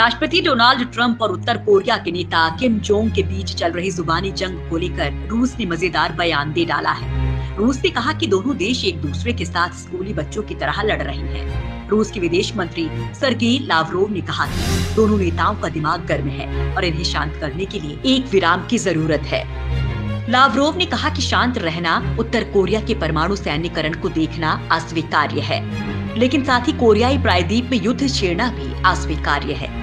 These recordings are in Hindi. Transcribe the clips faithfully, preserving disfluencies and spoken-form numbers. राष्ट्रपति डोनाल्ड ट्रंप और उत्तर कोरिया के नेता किम जोंग के बीच चल रही जुबानी जंग को लेकर रूस ने मजेदार बयान दे डाला है। रूस ने कहा कि दोनों देश एक दूसरे के साथ स्कूली बच्चों की तरह लड़ रहे हैं। रूस के विदेश मंत्री सर्गेई लावरोव ने कहा कि दोनों नेताओं का दिमाग गर्म है और इन्हें शांत करने के लिए एक विराम की जरूरत है। लावरोव ने कहा कि शांत रहना उत्तर कोरिया के परमाणु सैन्यकरण को देखना अस्वीकार्य है, लेकिन साथ ही कोरियाई प्रायद्वीप में युद्ध छेड़ना भी अस्वीकार्य है।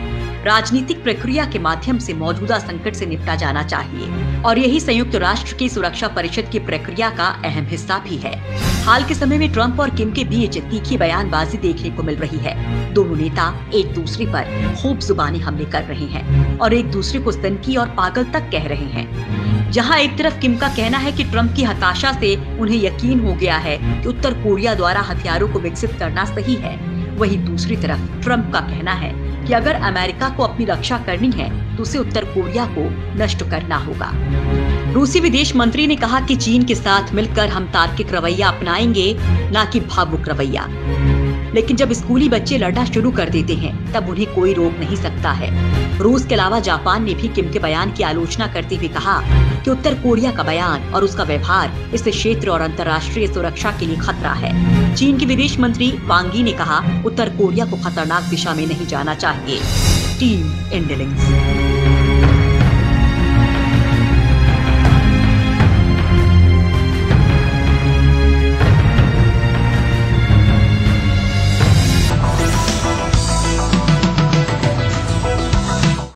राजनीतिक प्रक्रिया के माध्यम से मौजूदा संकट से निपटा जाना चाहिए और यही संयुक्त राष्ट्र की सुरक्षा परिषद की प्रक्रिया का अहम हिस्सा भी है। हाल के समय में ट्रंप और किम के बीच तीखी बयानबाजी देखने को मिल रही है। दोनों नेता एक दूसरे पर खूब जुबानी हमले कर रहे हैं और एक दूसरे को सनकी और पागल तक कह रहे हैं। जहां एक तरफ किम का कहना है कि ट्रंप की हताशा से उन्हें यकीन हो गया है कि उत्तर कोरिया द्वारा हथियारों को विकसित करना सही है, वहीं दूसरी तरफ ट्रंप का कहना है कि अगर अमेरिका को अपनी रक्षा करनी है तो उसे उत्तर कोरिया को नष्ट करना होगा। रूसी विदेश मंत्री ने कहा कि चीन के साथ मिलकर हम तार्किक रवैया अपनाएंगे, ना कि भावुक रवैया। लेकिन जब स्कूली बच्चे लड़ना शुरू कर देते हैं तब उन्हें कोई रोक नहीं सकता है। रूस के अलावा जापान ने भी किम के बयान की आलोचना करते हुए कहा कि उत्तर कोरिया का बयान और उसका व्यवहार इस क्षेत्र और अंतर्राष्ट्रीय सुरक्षा के लिए खतरा है। चीन के विदेश मंत्री वांगी ने कहा, उत्तर कोरिया को खतरनाक दिशा में नहीं जाना चाहिए। टीम इंडिलिंक्स।